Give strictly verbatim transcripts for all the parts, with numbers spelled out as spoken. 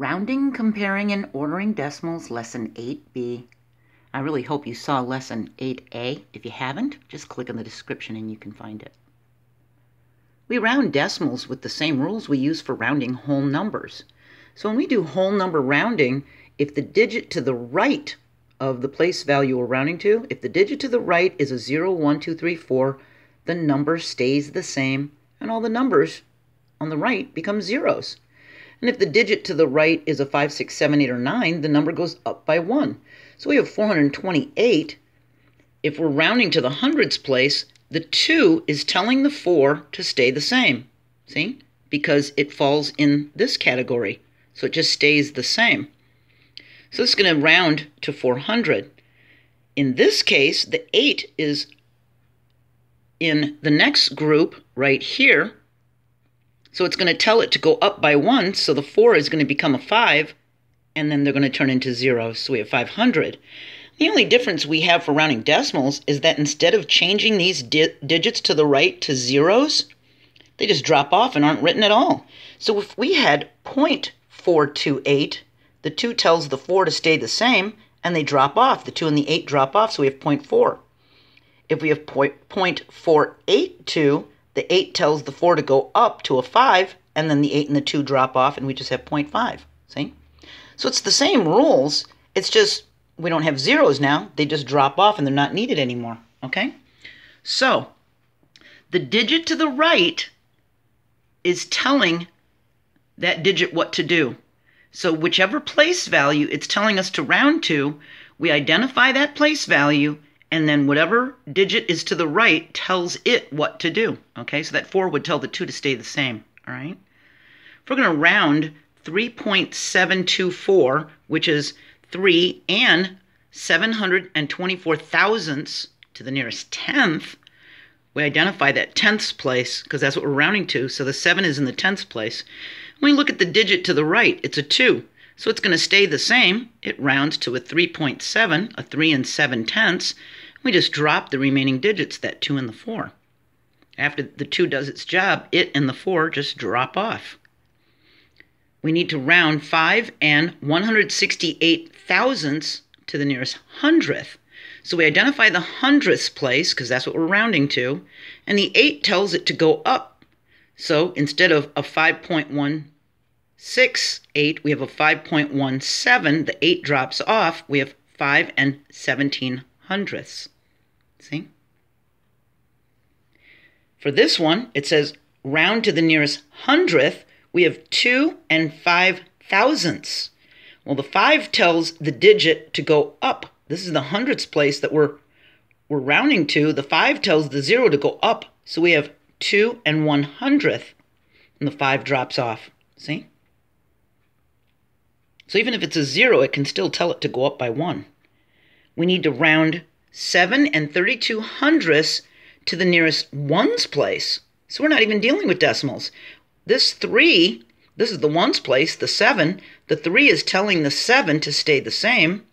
Rounding, Comparing, and Ordering Decimals, Lesson eight B. I really hope you saw Lesson eight A. If you haven't, just click on the description and you can find it. We round decimals with the same rules we use for rounding whole numbers. So when we do whole number rounding, if the digit to the right of the place value we're rounding to, if the digit to the right is a zero, one, two, three, four, the number stays the same, and all the numbers on the right become zeros. And if the digit to the right is a five, six, seven, eight, or nine, the number goes up by one. So we have four hundred twenty-eight. If we're rounding to the hundreds place, the two is telling the four to stay the same, see? Because it falls in this category, so it just stays the same. So it's going to round to four hundred. In this case, the eight is in the next group right here, so it's going to tell it to go up by one, so the four is going to become a five, and then they're going to turn into zeros, so we have five hundred. The only difference we have for rounding decimals is that instead of changing these di digits to the right to zeros, they just drop off and aren't written at all. So if we had zero point four two eight, the two tells the four to stay the same, and they drop off. The two and the eight drop off, so we have zero point four. If we have zero point four eight two, the eight tells the four to go up to a five, and then the eight and the two drop off, and we just have zero point five, see? So it's the same rules, it's just we don't have zeros now. They just drop off, and they're not needed anymore, okay? So the digit to the right is telling that digit what to do. So whichever place value it's telling us to round to, we identify that place value, and then whatever digit is to the right tells it what to do, okay? So that four would tell the two to stay the same, all right? If we're going to round three point seven two four, which is three and seven hundred twenty-four thousandths to the nearest tenth, we identify that tenths place because that's what we're rounding to, so the seven is in the tenths place. When we look at the digit to the right, it's a two, so it's going to stay the same. It rounds to a three point seven, a three and seven tenths. We just drop the remaining digits, that two and the four. After the two does its job, it and the four just drop off. We need to round five and one hundred sixty-eight thousandths to the nearest hundredth. So we identify the hundredths place because that's what we're rounding to, and the eight tells it to go up. So instead of a five point one six eight, we have a five point one seven. The eight drops off. We have five and seventeen hundredths. See? For this one, it says round to the nearest hundredth. We have two and five thousandths. Well, the five tells the digit to go up. This is the hundredths place that we're, we're rounding to. The five tells the zero to go up. So we have two and one hundredth, and the five drops off. See? So even if it's a zero, it can still tell it to go up by one. We need to round seven and thirty-two hundredths to the nearest ones place. So we're not even dealing with decimals. This three, this is the ones place, the seven. The three is telling the seven to stay the same.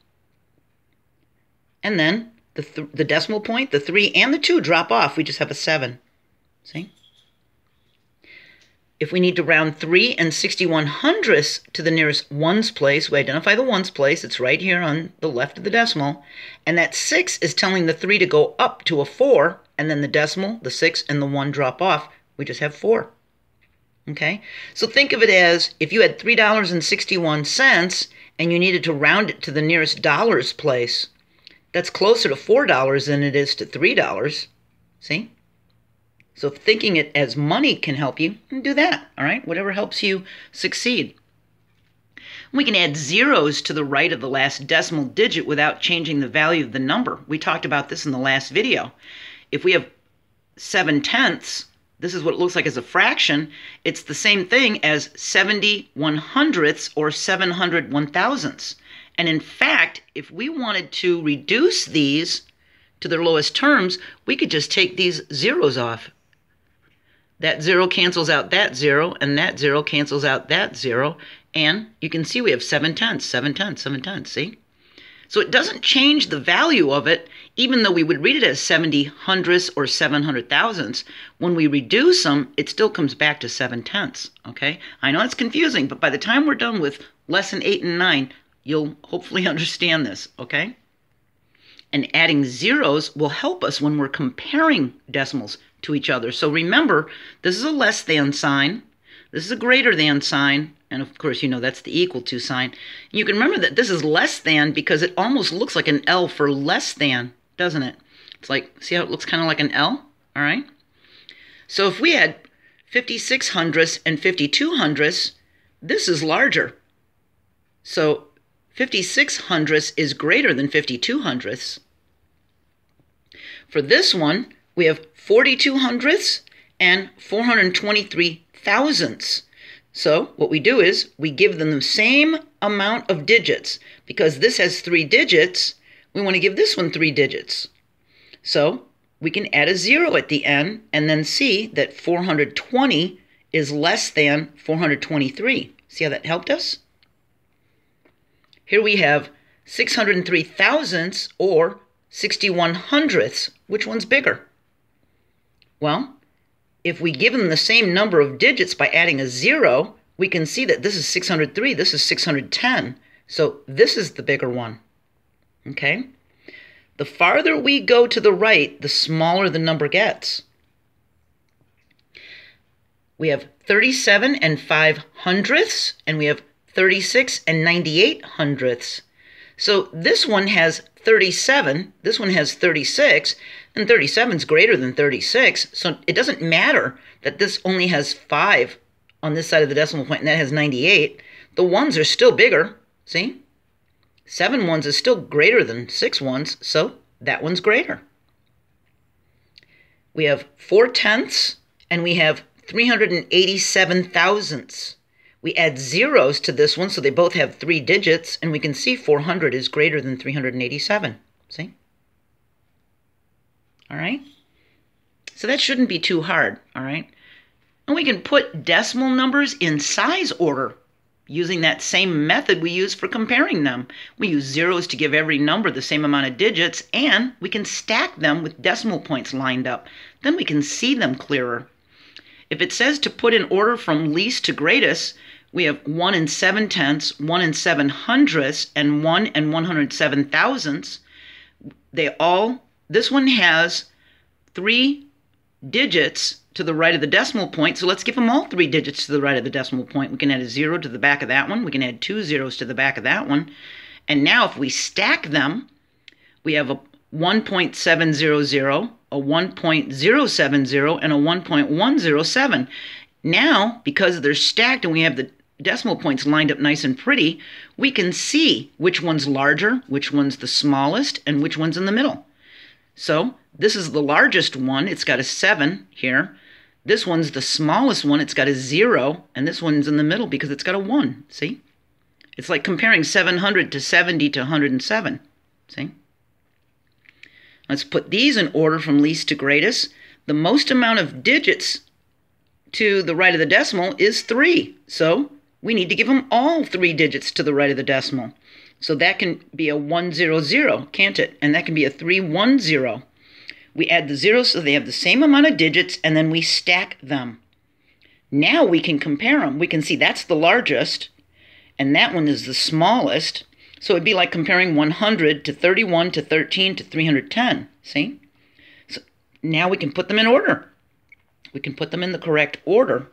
And then the, th the decimal point, the three and the two drop off. We just have a seven. See? If we need to round three and sixty-one hundredths to the nearest ones place, we identify the ones place. It's right here on the left of the decimal. And that six is telling the three to go up to a four. And then the decimal, the six, and the one drop off. We just have four. Okay, so think of it as if you had three dollars and sixty-one cents and you needed to round it to the nearest dollars place. That's closer to four dollars than it is to three dollars, see? So thinking it as money can help you, do that, all right? Whatever helps you succeed. We can add zeros to the right of the last decimal digit without changing the value of the number. We talked about this in the last video. If we have seven tenths, this is what it looks like as a fraction. It's the same thing as seventy one hundredths or seven hundred one thousandths. And in fact, if we wanted to reduce these to their lowest terms, we could just take these zeros off. That zero cancels out that zero, and that zero cancels out that zero. And you can see we have seven tenths, seven tenths, seven tenths, see? So it doesn't change the value of it, even though we would read it as seventy hundredths or seven hundred thousandths. When we reduce them, it still comes back to seven tenths, okay? I know it's confusing, but by the time we're done with lesson eight and nine, you'll hopefully understand this, okay? And adding zeros will help us when we're comparing decimals to each other. So remember, this is a less than sign, this is a greater than sign, and of course, you know, that's the equal to sign. You can remember that this is less than because it almost looks like an L for less than, doesn't it? It's like, see how it looks kind of like an L? All right. So if we had fifty-six hundredths and fifty-two hundredths, this is larger. So fifty-six hundredths is greater than fifty-two hundredths. For this one, we have forty-two hundredths and four hundred twenty-three thousandths. So what we do is we give them the same amount of digits. Because this has three digits, we want to give this one three digits. So we can add a zero at the end and then see that four hundred twenty is less than four hundred twenty-three. See how that helped us? Here we have six hundred three thousandths or sixty-one hundredths. Which one's bigger? Well, if we give them the same number of digits by adding a zero, we can see that this is six hundred three, this is six hundred ten. So this is the bigger one, okay? The farther we go to the right, the smaller the number gets. We have thirty-seven and five hundredths, and we have thirty-six and ninety-eight hundredths. So this one has thirty-seven, this one has thirty-six, and thirty-seven is greater than thirty-six, so it doesn't matter that this only has five on this side of the decimal point, and that has ninety-eight. The ones are still bigger, see? Seven ones is still greater than six ones, so that one's greater. We have four tenths, and we have three hundred eighty-seven thousandths. We add zeros to this one, so they both have three digits, and we can see four hundred is greater than three hundred eighty-seven, see? All right? So that shouldn't be too hard, all right? And we can put decimal numbers in size order using that same method we use for comparing them. We use zeros to give every number the same amount of digits, and we can stack them with decimal points lined up. Then we can see them clearer. If it says to put in order from least to greatest, we have one and seven tenths, one and seven hundredths, and one and one hundred seven thousandths. They all, this one has three digits to the right of the decimal point, so let's give them all three digits to the right of the decimal point. We can add a zero to the back of that one. We can add two zeros to the back of that one. And now if we stack them, we have a one point seven zero zero, a one point zero seven zero, and a one point one zero seven. Now, because they're stacked and we have the decimal points lined up nice and pretty, we can see which one's larger, which one's the smallest, and which one's in the middle. So this is the largest one. It's got a seven here. This one's the smallest one. It's got a zero, and this one's in the middle because it's got a one, see? It's like comparing seven hundred to seventy to one hundred seven, see? Let's put these in order from least to greatest. The most amount of digits to the right of the decimal is three. So we need to give them all three digits to the right of the decimal. So that can be a one zero zero, can't it? And that can be a three one zero. We add the zeros so they have the same amount of digits, and then we stack them. Now we can compare them. We can see that's the largest, and that one is the smallest. So it'd be like comparing one hundred to thirty-one to thirteen to three hundred ten, see? So now we can put them in order. We can put them in the correct order.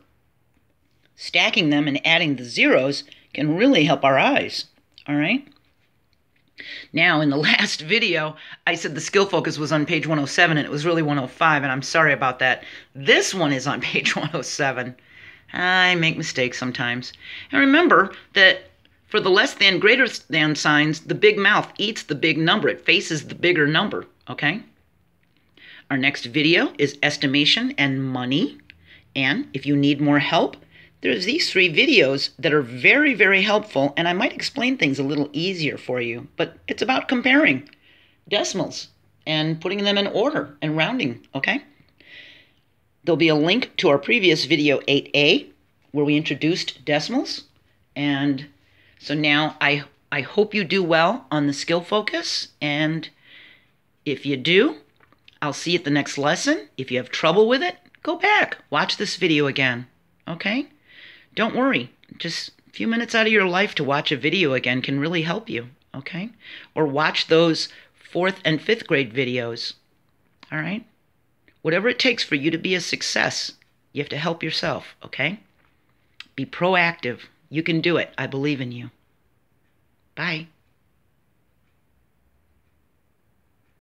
Stacking them and adding the zeros can really help our eyes, all right? Now, in the last video, I said the skill focus was on page one oh seven, and it was really one oh five, and I'm sorry about that. This one is on page one oh seven. I make mistakes sometimes. And remember that for the less than, greater than signs, the big mouth eats the big number. It faces the bigger number, okay? Our next video is estimation and money. And if you need more help, there's these three videos that are very, very helpful, and I might explain things a little easier for you, but it's about comparing decimals and putting them in order and rounding, okay? There'll be a link to our previous video eight A, where we introduced decimals, and so now I I hope you do well on the skill focus, and if you do, I'll see you at the next lesson. If you have trouble with it, go back. Watch this video again, okay? Don't worry. Just a few minutes out of your life to watch a video again can really help you, okay? Or watch those fourth and fifth grade videos, all right? Whatever it takes for you to be a success, you have to help yourself, okay? Be proactive. You can do it. I believe in you. Bye.